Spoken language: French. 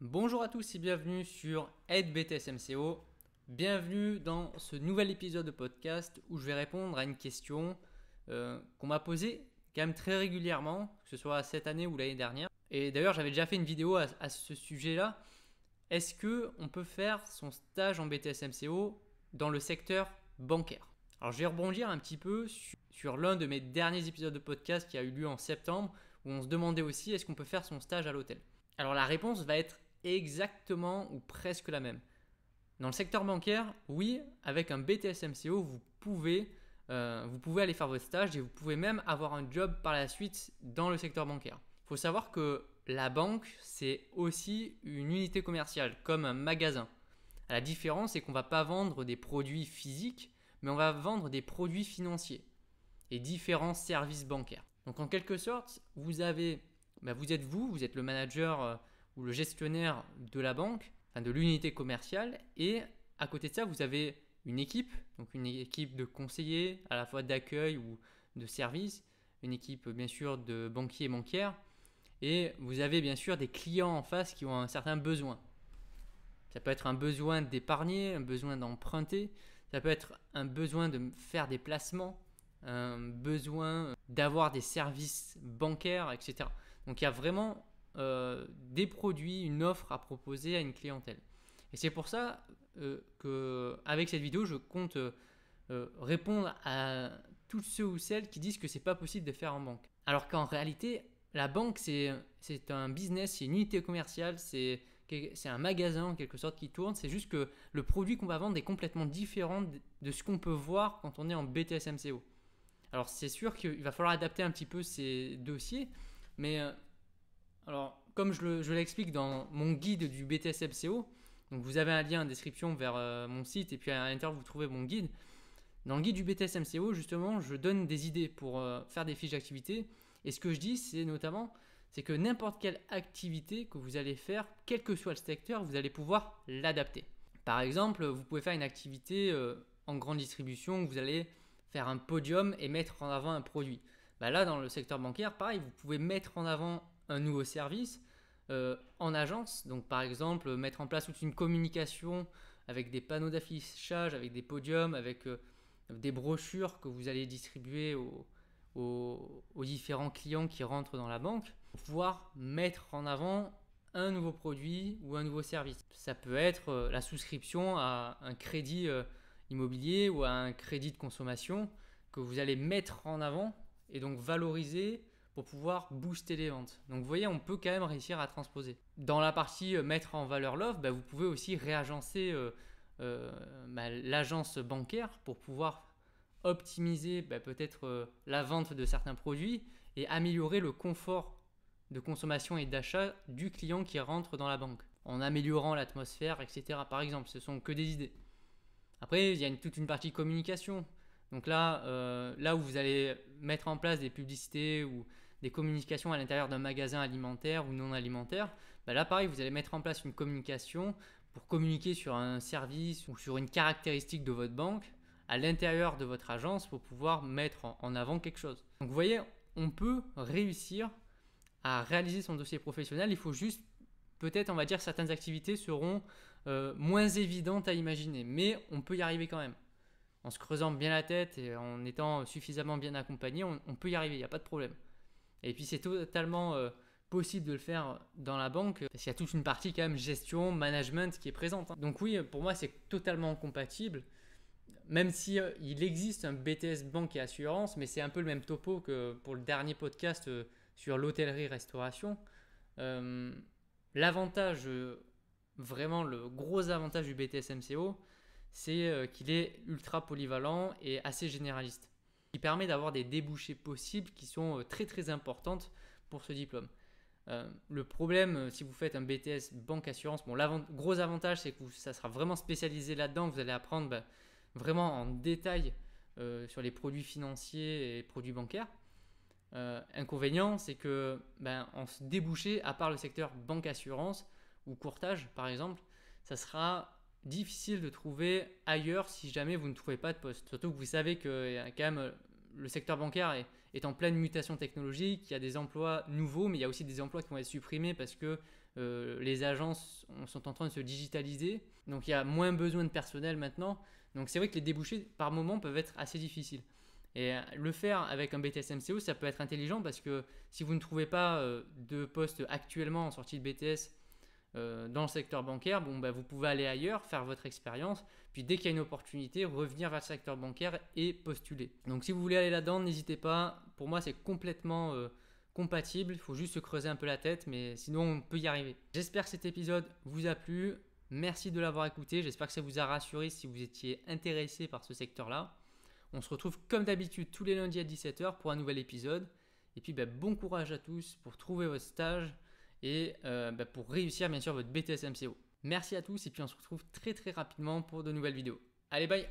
Bonjour à tous et bienvenue sur Aide BTS MCO. Bienvenue dans ce nouvel épisode de podcast où je vais répondre à une question qu'on m'a posée quand même très régulièrement, que ce soit cette année ou l'année dernière. Et d'ailleurs, j'avais déjà fait une vidéo à ce sujet-là. Est-ce qu'on peut faire son stage en BTS MCO dans le secteur bancaire? Alors je vais rebondir un petit peu sur l'un de mes derniers épisodes de podcast qui a eu lieu en septembre où on se demandait aussi est-ce qu'on peut faire son stage à l'hôtel. Alors la réponse va être exactement ou presque la même. Dans le secteur bancaire, oui, avec un BTS MCO, vous pouvez aller faire votre stage et vous pouvez même avoir un job par la suite dans le secteur bancaire. Il faut savoir que la banque, c'est aussi une unité commerciale, comme un magasin. La différence, c'est qu'on ne va pas vendre des produits physiques, mais on va vendre des produits financiers et différents services bancaires. Donc en quelque sorte, vous êtes le manager ou le gestionnaire de la banque, enfin de l'unité commerciale, et à côté de ça, vous avez une équipe, donc une équipe de conseillers, à la fois d'accueil ou de service, une équipe bien sûr de banquiers et bancaires, et vous avez bien sûr des clients en face qui ont un certain besoin. Ça peut être un besoin d'épargner, un besoin d'emprunter, ça peut être un besoin de faire des placements, un besoin d'avoir des services bancaires, etc. Donc il y a vraiment des produits, une offre à proposer à une clientèle. Et c'est pour ça qu'avec cette vidéo, je compte répondre à tous ceux ou celles qui disent que c'est pas possible de faire en banque. Alors qu'en réalité, la banque, c'est un business, c'est une unité commerciale, c'est un magasin en quelque sorte qui tourne. C'est juste que le produit qu'on va vendre est complètement différent de ce qu'on peut voir quand on est en BTS MCO. Alors c'est sûr qu'il va falloir adapter un petit peu ces dossiers, mais alors comme je l'explique dans mon guide du BTS MCO, donc vous avez un lien en description vers mon site et puis à l'intérieur vous trouvez mon guide. Dans le guide du BTS MCO, justement, je donne des idées pour faire des fiches d'activité. Et ce que je dis, c'est notamment, c'est que n'importe quelle activité que vous allez faire, quel que soit le secteur, vous allez pouvoir l'adapter. Par exemple, vous pouvez faire une activité en grande distribution, vous allez faire un podium et mettre en avant un produit. Bah là, dans le secteur bancaire, pareil, vous pouvez mettre en avant un nouveau service en agence. Donc par exemple, mettre en place toute une communication avec des panneaux d'affichage, avec des podiums, avec des brochures que vous allez distribuer aux différents clients qui rentrent dans la banque, pour pouvoir mettre en avant un nouveau produit ou un nouveau service. Ça peut être la souscription à un crédit immobilier ou à un crédit de consommation que vous allez mettre en avant et donc valoriser pour pouvoir booster les ventes. Donc vous voyez, on peut quand même réussir à transposer. Dans la partie mettre en valeur l'offre, bah, vous pouvez aussi réagencer l'agence bancaire pour pouvoir optimiser peut-être la vente de certains produits et améliorer le confort de consommation et d'achat du client qui rentre dans la banque en améliorant l'atmosphère, etc. Par exemple, ce sont que des idées. Après, il y a toute une partie communication. Donc là où vous allez mettre en place des publicités ou des communications à l'intérieur d'un magasin alimentaire ou non alimentaire, là pareil, vous allez mettre en place une communication pour communiquer sur un service ou sur une caractéristique de votre banque à l'intérieur de votre agence pour pouvoir mettre en avant quelque chose. Donc vous voyez, on peut réussir à réaliser son dossier professionnel, il faut juste, peut-être on va dire, certaines activités seront moins évidentes à imaginer, mais on peut y arriver quand même. En se creusant bien la tête et en étant suffisamment bien accompagné, on peut y arriver, il n'y a pas de problème. Et puis c'est totalement possible de le faire dans la banque, parce qu'il y a toute une partie quand même gestion, management qui est présente. Donc oui, pour moi c'est totalement compatible. Même si il existe un BTS banque et assurance, mais c'est un peu le même topo que pour le dernier podcast sur l'hôtellerie-restauration. L'avantage, vraiment le gros avantage du BTS MCO, c'est qu'il est ultra polyvalent et assez généraliste. Il permet d'avoir des débouchés possibles qui sont très très importantes pour ce diplôme. Le problème, si vous faites un BTS banque-assurance, bon, gros avantage, c'est que ça sera vraiment spécialisé là-dedans, vous allez apprendre vraiment en détail sur les produits financiers et produits bancaires. Inconvénient, c'est que en se déboucher, à part le secteur banque-assurance ou courtage par exemple, ça sera difficile de trouver ailleurs si jamais vous ne trouvez pas de poste. Surtout que vous savez que quand même le secteur bancaire est en pleine mutation technologique, il y a des emplois nouveaux, mais il y a aussi des emplois qui vont être supprimés parce que les agences sont en train de se digitaliser, donc il y a moins besoin de personnel maintenant. Donc c'est vrai que les débouchés par moment peuvent être assez difficiles. Et le faire avec un BTS MCO, ça peut être intelligent, parce que si vous ne trouvez pas de poste actuellement en sortie de BTS dans le secteur bancaire, bon, bah, vous pouvez aller ailleurs, faire votre expérience, puis dès qu'il y a une opportunité, revenir vers le secteur bancaire et postuler. Donc si vous voulez aller là-dedans, n'hésitez pas. Pour moi, c'est complètement compatible. Il faut juste se creuser un peu la tête, mais sinon on peut y arriver. J'espère que cet épisode vous a plu. Merci de l'avoir écouté. J'espère que ça vous a rassuré si vous étiez intéressé par ce secteur-là. On se retrouve comme d'habitude tous les lundis à 17 h pour un nouvel épisode. Et puis bon courage à tous pour trouver votre stage et pour réussir bien sûr votre BTS MCO. Merci à tous et puis on se retrouve très rapidement pour de nouvelles vidéos. Allez, bye!